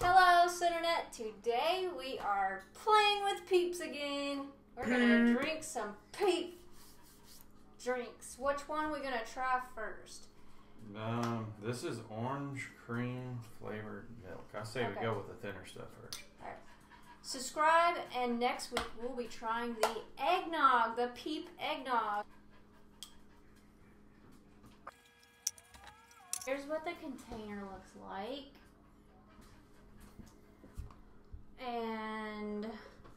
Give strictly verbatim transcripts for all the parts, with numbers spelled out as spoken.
Hello, Sinternet. Today we are playing with Peeps again. We're gonna drink some Peep drinks. Which one are we gonna try first? Um, this is orange cream flavored milk. I say okay. We go with the thinner stuff first. All right. Subscribe, and next week we'll be trying the eggnog, the Peep eggnog. Here's what the container looks like. And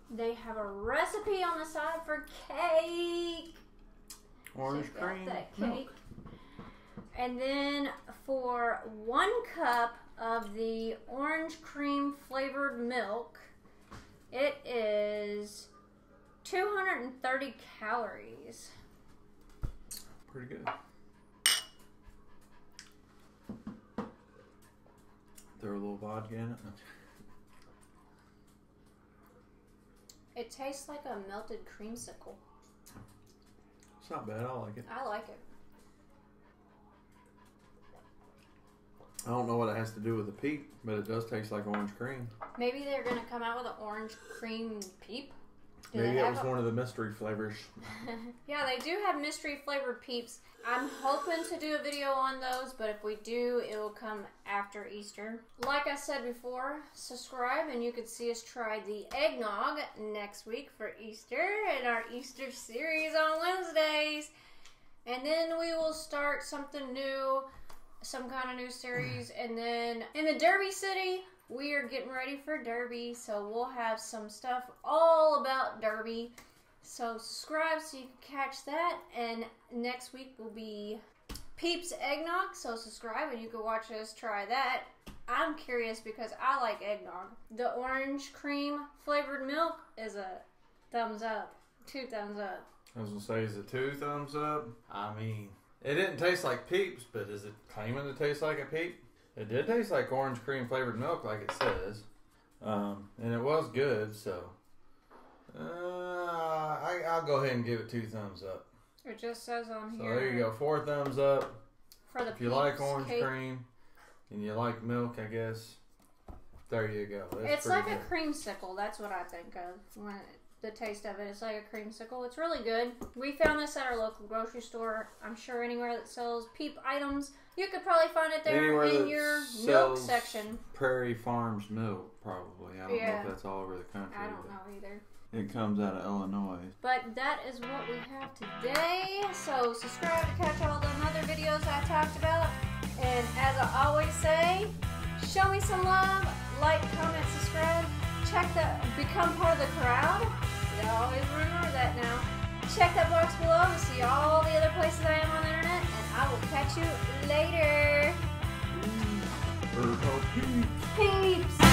they have a recipe on the side for cake. Orange so cream that cake. Milk. And then for one cup of the orange cream flavored milk, it is two hundred thirty calories. Pretty good. Throw a little vodka in it. It tastes like a melted creamsicle. It's not bad. I like it. I like it. I don't know what it has to do with the Peep, but it does taste like orange cream. Maybe they're going to come out with an orange cream Peep. Do Maybe it was one of the mystery flavors. Yeah, they do have mystery flavored Peeps. I'm hoping to do a video on those, but if we do, it will come after Easter. Like I said before, subscribe and you can see us try the eggnog next week for Easter and our Easter series on Wednesdays. And then we will start something new, some kind of new series. And then in the Derby City, we are getting ready for Derby, so we'll have some stuff all about Derby. So subscribe so you can catch that. And next week will be Peeps eggnog, so subscribe and you can watch us try that. I'm curious because I like eggnog. The orange cream flavored milk is a thumbs up, two thumbs up. I was gonna say, is it two thumbs up? I mean, it didn't taste like Peeps, but is it claiming to taste like a Peep? It did taste like orange cream flavored milk, like it says, um, and it was good. So uh, I, I'll go ahead and give it two thumbs up. It just says on here. So there you go, four thumbs up. For the if you like orange cake. cream and you like milk, I guess. There you go. That's it's like good. a creamsicle. That's what I think of when it, the taste of it. It's like a creamsicle. It's really good. We found this at our local grocery store. I'm sure anywhere that sells Peep items. You could probably find it there Anywhere in your milk section. Prairie Farms milk, probably. I don't yeah. know if that's all over the country. I don't know either. It comes out of Illinois. But that is what we have today. So subscribe to catch all the other videos I talked about. And as I always say, show me some love. Like, comment, subscribe. Check the become part of the crowd. You always remember that now. Check that box below to see all the other places I am on the internet. I will catch you later. Peeps. Peeps.